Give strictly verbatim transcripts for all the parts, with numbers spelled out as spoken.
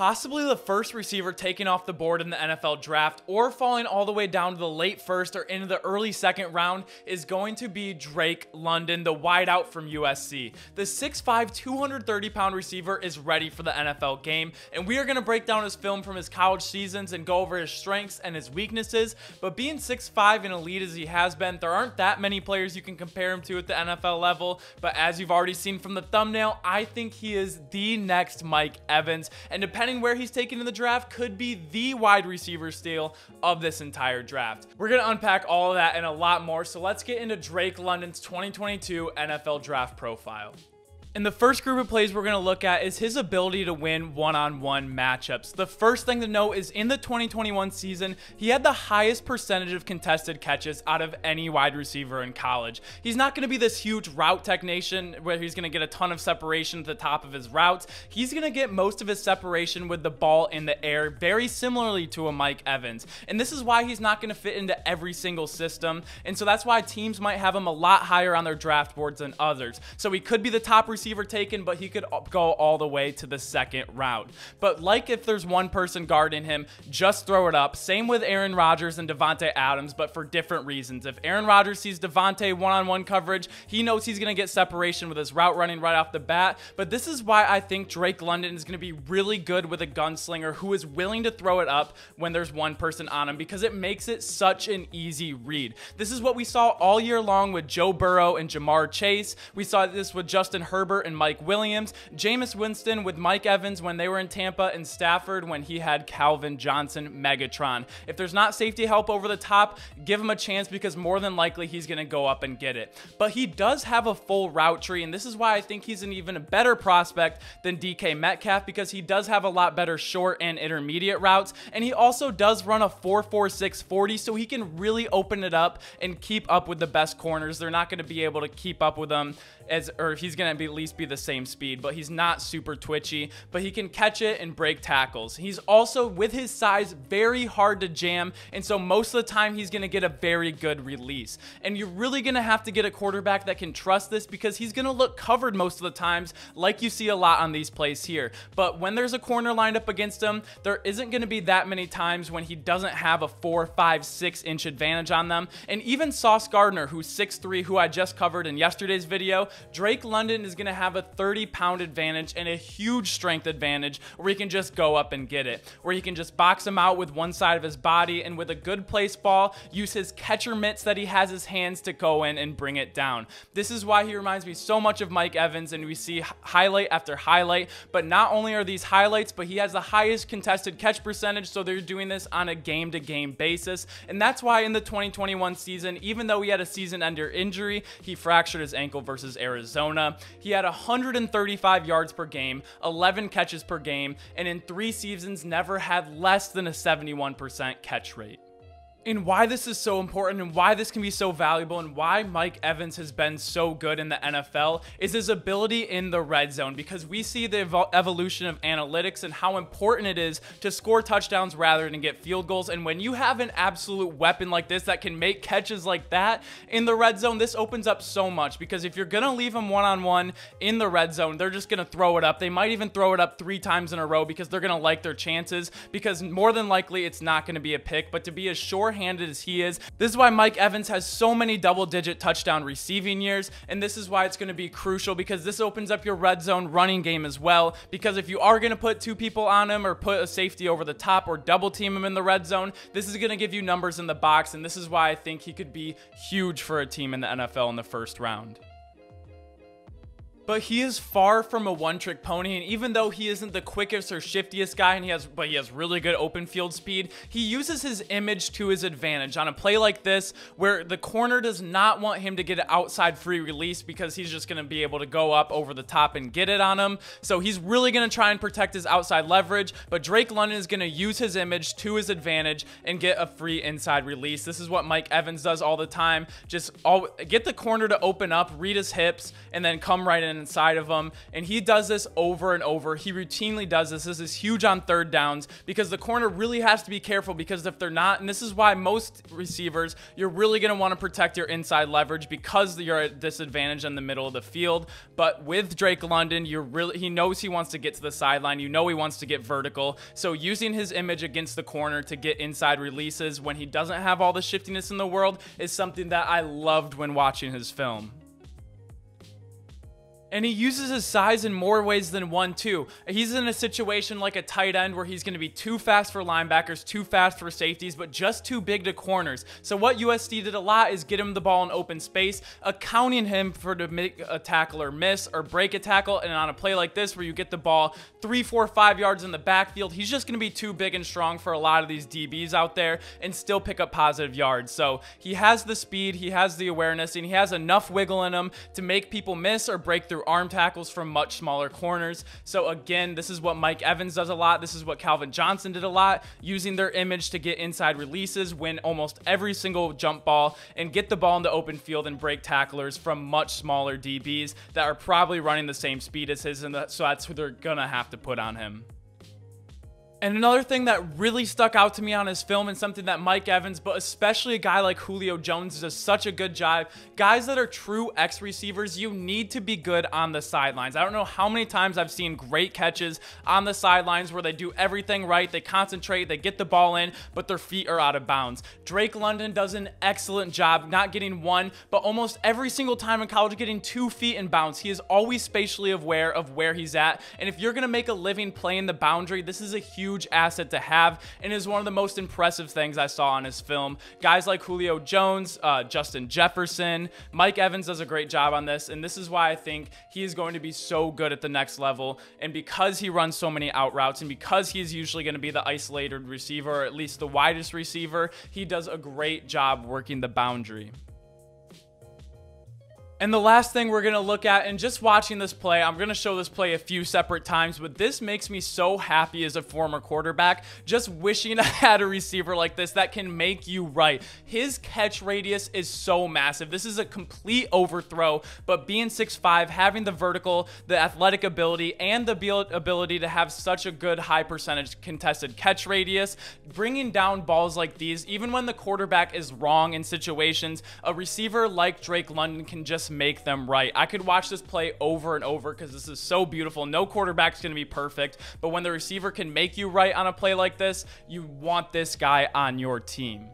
possibly the first receiver taken off the board in the N F L draft or falling all the way down to the late first or into the early second round is going to be Drake London, the wideout from U S C. The six five, two hundred thirty pound receiver is ready for the N F L game, and we are going to break down his film from his college seasons and go over his strengths and his weaknesses. But being six five and elite as he has been, there aren't that many players you can compare him to at the N F L level, but as you've already seen from the thumbnail, I think he is the next Mike Evans, and depending where he's taken in the draft, could be the wide receiver steal of this entire draft. We're going to unpack all of that and a lot more, so let's get into Drake London's twenty twenty-two N F L draft profile. And the first group of plays we're going to look at is his ability to win one-on-one matchups. The first thing to know is in the twenty twenty-one season, he had the highest percentage of contested catches out of any wide receiver in college. He's not going to be this huge route technician where he's going to get a ton of separation at the top of his routes. He's going to get most of his separation with the ball in the air, very similarly to a Mike Evans. And this is why he's not going to fit into every single system. And so that's why teams might have him a lot higher on their draft boards than others. So he could be the top receiver receiver taken, but he could go all the way to the second round. But like if there's one person guarding him, just throw it up. Same with Aaron Rodgers and Devontae Adams, but for different reasons. If Aaron Rodgers sees Devontae one-on-one coverage, he knows he's going to get separation with his route running right off the bat. But this is why I think Drake London is going to be really good with a gunslinger who is willing to throw it up when there's one person on him, because it makes it such an easy read. This is what we saw all year long with Joe Burrow and Jamar Chase. We saw this with Justin Herbert and Mike Williams, Jameis Winston with Mike Evans when they were in Tampa, and Stafford when he had Calvin Johnson, Megatron. If there's not safety help over the top, give him a chance, because more than likely he's going to go up and get it. But he does have a full route tree, and this is why I think he's an even better prospect than D K Metcalf, because he does have a lot better short and intermediate routes, and he also does run a four four six forty, so he can really open it up and keep up with the best corners. They're not going to be able to keep up with them, as or he's going to be at least be the same speed, but he's not super twitchy, but he can catch it and break tackles. He's also, with his size, very hard to jam, and so most of the time he's going to get a very good release. And you're really going to have to get a quarterback that can trust this, because he's going to look covered most of the times, like you see a lot on these plays here. But when there's a corner lined up against him, there isn't going to be that many times when he doesn't have a four, five, six inch advantage on them. And even Sauce Gardner, who's six three, who I just covered in yesterday's video, Drake London is going to have a thirty pound advantage and a huge strength advantage where he can just go up and get it, where he can just box him out with one side of his body, and with a good place ball, use his catcher mitts that he has his hands to go in and bring it down. This is why he reminds me so much of Mike Evans, and we see highlight after highlight. But not only are these highlights, but he has the highest contested catch percentage, so they're doing this on a game-to-game basis. And that's why in the twenty twenty-one season, even though he had a season-ender injury, he fractured his ankle versus Arizona. He had At one hundred thirty-five yards per game, eleven catches per game, and in three seasons never had less than a seventy-one percent catch rate. And why this is so important, and why this can be so valuable, and why Mike Evans has been so good in the N F L is his ability in the red zone, because we see the evol evolution of analytics and how important it is to score touchdowns rather than get field goals. And when you have an absolute weapon like this that can make catches like that in the red zone, this opens up so much, because if you're going to leave him one-on-one in the red zone, they're just going to throw it up. They might even throw it up three times in a row, because they're going to like their chances, because more than likely it's not going to be a pick. But to be as sure handed as he is, this is why Mike Evans has so many double digit touchdown receiving years, and this is why it's going to be crucial, because this opens up your red zone running game as well, because if you are going to put two people on him or put a safety over the top or double team him in the red zone, this is going to give you numbers in the box. And this is why I think he could be huge for a team in the N F L in the first round. But he is far from a one-trick pony, and even though he isn't the quickest or shiftiest guy, and he has, but he has really good open field speed, he uses his image to his advantage on a play like this, where the corner does not want him to get an outside free release, because he's just going to be able to go up over the top and get it on him. So he's really going to try and protect his outside leverage, but Drake London is going to use his image to his advantage and get a free inside release. This is what Mike Evans does all the time. Just all, get the corner to open up, read his hips, and then come right in inside of him. And he does this over and over. He routinely does this. This is huge on third downs because the corner really has to be careful, because if they're not, and this is why most receivers, you're really going to want to protect your inside leverage because you're at disadvantage in the middle of the field. But with Drake London, you're really, he knows he wants to get to the sideline. You know he wants to get vertical. So using his image against the corner to get inside releases when he doesn't have all the shiftiness in the world is something that I loved when watching his film. And he uses his size in more ways than one, too. He's in a situation like a tight end where he's going to be too fast for linebackers, too fast for safeties, but just too big to corners. So what U S C did a lot is get him the ball in open space, accounting him for to make a tackle or miss or break a tackle. And on a play like this where you get the ball three, four, five yards in the backfield, he's just going to be too big and strong for a lot of these D Bs out there and still pick up positive yards. So he has the speed, he has the awareness, and he has enough wiggle in him to make people miss or break through arm tackles from much smaller corners. So again, this is what Mike Evans does a lot. This is what Calvin Johnson did a lot, using their image to get inside releases, win almost every single jump ball, and get the ball in the open field and break tacklers from much smaller D Bs that are probably running the same speed as his, and that, so that's what they're gonna have to put on him. And another thing that really stuck out to me on his film, and something that Mike Evans, but especially a guy like Julio Jones, does such a good job, guys that are true X receivers, you need to be good on the sidelines. I don't know how many times I've seen great catches on the sidelines where they do everything right, they concentrate, they get the ball in, but their feet are out of bounds. Drake London does an excellent job not getting one, but almost every single time in college getting two feet in bounds. He is always spatially aware of where he's at, and if you're going to make a living playing the boundary, this is a huge huge asset to have, and is one of the most impressive things I saw on his film. Guys like Julio Jones, uh, Justin Jefferson, Mike Evans does a great job on this, and this is why I think he is going to be so good at the next level. And because he runs so many out routes, and because he's usually going to be the isolated receiver, or at least the widest receiver, he does a great job working the boundary. And the last thing we're going to look at, and just watching this play, I'm going to show this play a few separate times, but this makes me so happy as a former quarterback, just wishing I had a receiver like this that can make you right. His catch radius is so massive. This is a complete overthrow, but being six five, having the vertical, the athletic ability, and the ability to have such a good high percentage contested catch radius, bringing down balls like these, even when the quarterback is wrong in situations, a receiver like Drake London can just make them right. I could watch this play over and over because this is so beautiful. No quarterback's going to be perfect, but when the receiver can make you right on a play like this, you want this guy on your team.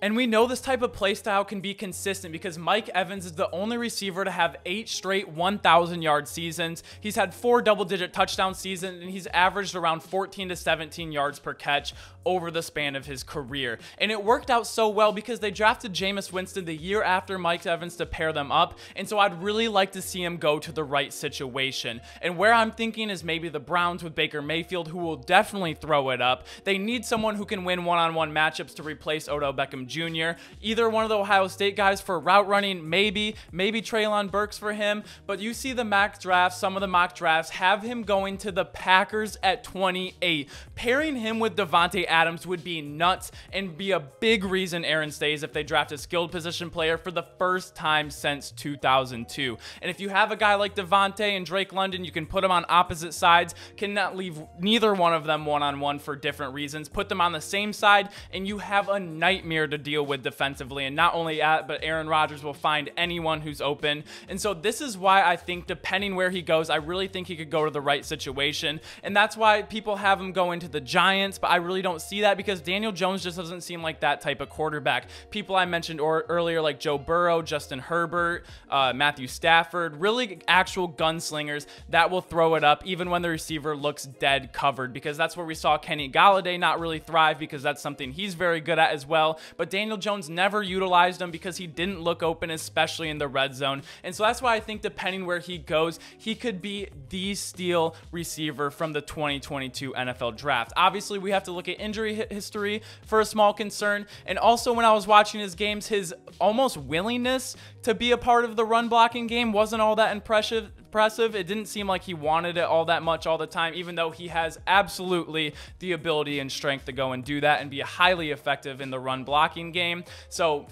And we know this type of play style can be consistent because Mike Evans is the only receiver to have eight straight one thousand yard seasons. He's had four double-digit touchdown seasons, and he's averaged around fourteen to seventeen yards per catch over the span of his career. And it worked out so well because they drafted Jameis Winston the year after Mike Evans to pair them up, and so I'd really like to see him go to the right situation. And where I'm thinking is maybe the Browns with Baker Mayfield, who will definitely throw it up. They need someone who can win one-on-one matchups to replace Odell Beckham Junior Either one of the Ohio State guys for route running, maybe, maybe Traylon Burks for him. But you see the mock drafts, some of the mock drafts have him going to the Packers at twenty-eight. Pairing him with Devontae Adams would be nuts and be a big reason Aaron stays if they draft a skilled position player for the first time since two thousand two. And if you have a guy like Devontae and Drake London, you can put them on opposite sides, cannot leave neither one of them one-on-one for different reasons. Put them on the same side and you have a nightmare to deal with defensively. And not only that, but Aaron Rodgers will find anyone who's open. And so this is why I think, depending where he goes, I really think he could go to the right situation. And that's why people have him going to the Giants, but I really don't see that because Daniel Jones just doesn't seem like that type of quarterback. People I mentioned or earlier like Joe Burrow, Justin Herbert, uh, Matthew Stafford, really actual gunslingers that will throw it up even when the receiver looks dead covered, because that's where we saw Kenny Golladay not really thrive, because that's something he's very good at as well. But Daniel Jones never utilized him because he didn't look open, especially in the red zone. And so that's why I think depending where he goes, he could be the steal receiver from the twenty twenty-two N F L draft. Obviously, we have to look at injury history for a small concern. And also when I was watching his games, his almost willingness to be a part of the run blocking game wasn't all that impressive. impressive. It didn't seem like he wanted it all that much all the time, even though he has absolutely the ability and strength to go and do that and be highly effective in the run blocking game. So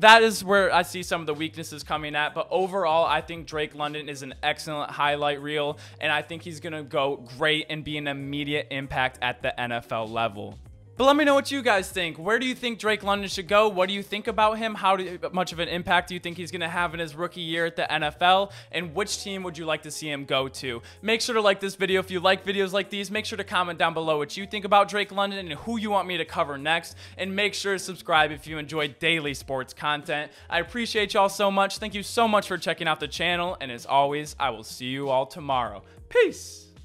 that is where I see some of the weaknesses coming at. But overall, I think Drake London is an excellent highlight reel, and I think he's going to go great and be an immediate impact at the N F L level. But let me know what you guys think. Where do you think Drake London should go? What do you think about him? How do, much of an impact do you think he's going to have in his rookie year at the N F L? And which team would you like to see him go to? Make sure to like this video if you like videos like these. Make sure to comment down below what you think about Drake London and who you want me to cover next. And make sure to subscribe if you enjoy daily sports content. I appreciate y'all so much. Thank you so much for checking out the channel. And as always, I will see you all tomorrow. Peace.